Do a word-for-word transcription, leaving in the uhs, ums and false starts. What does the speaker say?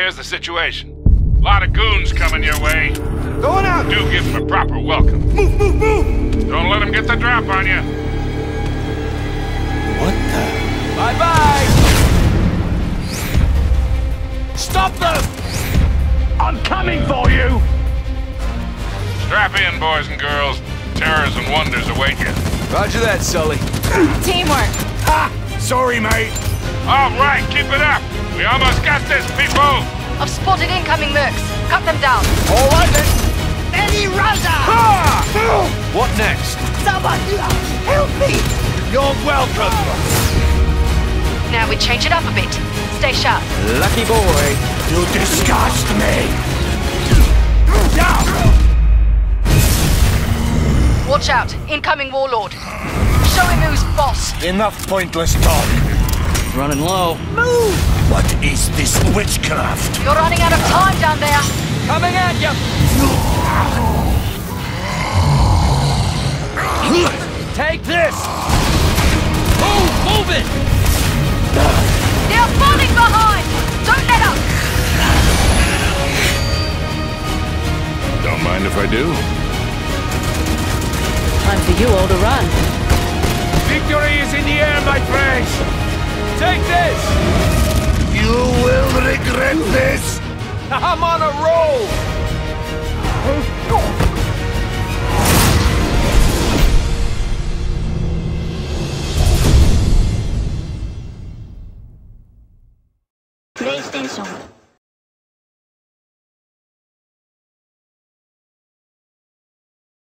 Here's the situation. A lot of goons coming your way. Going out! Do give them a proper welcome. Move, move, move! Don't let them get the drop on you. What the? Bye-bye! Stop them! I'm coming for you! Strap in, boys and girls. Terrors and wonders await you. Roger that, Sully. Teamwork. Ha! Sorry, mate. All right, keep it up. We almost got this, people. I've spotted incoming mercs. Cut them down. All right, then. Any Raza! Ha! What next? Someone help me! You're welcome. Now we change it up a bit. Stay sharp. Lucky boy. You disgust me. Now! Watch out. Incoming warlord. Show him who's boss. Enough pointless talk. Running low. Move! What is this witchcraft? You're running out of time down there. Coming at you. Take this. Move, move it. They're falling behind. Don't let up. Don't mind if I do. Time for you all to run. Victory is in the air, my friends. Take this. You will regret this! I'm on a roll!